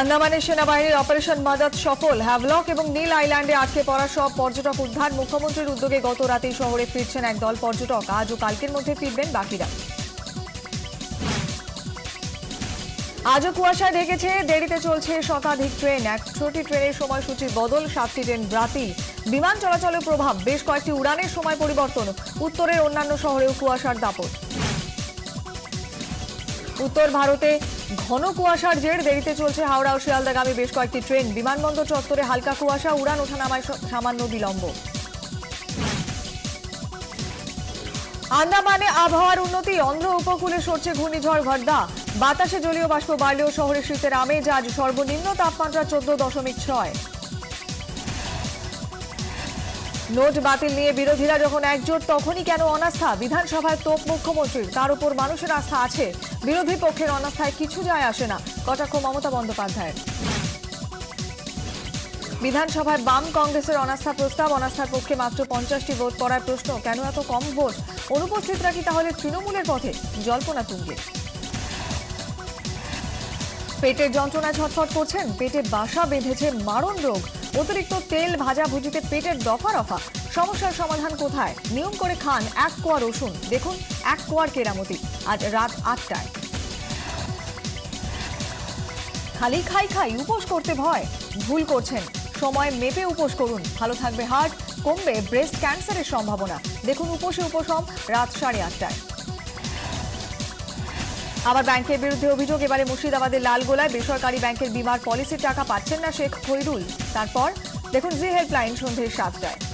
আন্দামানে সেনাবাহিনীর অপারেশন মাদাত সফল। হ্যাভলক এবং নীল আইল্যান্ডে আটকে পড়া সব পর্যটক উদ্ধার। মুখ্যমন্ত্রীর উদ্যোগে গত রাতেই শহরে ফিরছেন একদল পর্যটক। আজ ও কালকের মধ্যে ফিরবেন বাকিরা। আজও কুয়াশা ঢেকেছে, দেরিতে চলছে শতাধিক ট্রেন। 100টি ট্রেনের সময়সূচি বদল, 7টি ট্রেন বাতিল। বিমান চলাচলের প্রভাব, বেশ কয়েকটি উড়ানের সময় পরিবর্তন। উত্তরের অন্যান্য শহরেও কুয়াশার দাপট। উত্তর ভারতে ঘন কুয়াশার জের, দেরিতে চলছে হাওড়া ও শিয়ালদাগামী বেশ কয়েকটি ট্রেন। বিমানবন্দর চত্বরে হালকা কুয়াশা, উড়ান ওঠানামায় সামান্য বিলম্ব। আন্দামানে আবহাওয়ার উন্নতি, অন্ধ্র উপকূলে সরছে ঘূর্ণিঝড় ঘটদা। বাতাসে জলীয় বাষ্প বাড়লেও শহরে শীতের আমেজ। আজ সর্বনিম্ন তাপমাত্রা 14.6। নোট বাতিল নিয়ে বিরোধীরা যখন একজোট তখনই কেন অনাস্থা? বিধানসভায় তোপ মুখ্যমন্ত্রীর, তার উপর মানুষের আস্থা আছে। বিরোধী পক্ষের অনাস্থায় কিছু যায় আসে না, কটাক্ষ মমতা বন্দ্যোপাধ্যায়ের। বিধানসভায় বাম কংগ্রেসের অনাস্থা প্রস্তাব, অনাস্থার পক্ষে মাত্র 50টি ভোট পড়ার প্রশ্ন। কেন এত কম ভোট? অনুপস্থিতরা কি তাহলে তৃণমূলের পথে? জল্পনা তুঙ্গে। পেটের যন্ত্রণায় ছটফট করছেন, পেটে বাসা বেঁধেছে মারণ রোগ। অতিরিক্ত তেল ভাজাভুজিতে পেটের দফা রফা। সমস্যার সমাধান কোথায়? নিয়ম করে খান 1 কোয়া রসুন, দেখুন 1 কোয়ার কেরামতি। আজ রাত 8টায়। খালি খাই খাই উপোস করতে ভয়, ভুল করছেন। সময় মেপে উপোস করুন, ভালো থাকবে হার্ট, কমবে ব্রেস্ট ক্যান্সারের সম্ভাবনা। দেখুন উপোসে উপশম, রাত 8:30টায়। আবার ব্যাংকের বিরুদ্ধে অভিযোগ, এবারে মুর্শিদাবাদের লালগোলায় বেসরকারি ব্যাংকের বিমার পলিসির টাকা পাচ্ছেন না শেখ খৈরুল। তারপর দেখুন জি হেল্পলাইন সন্ধ্যে 7টায়।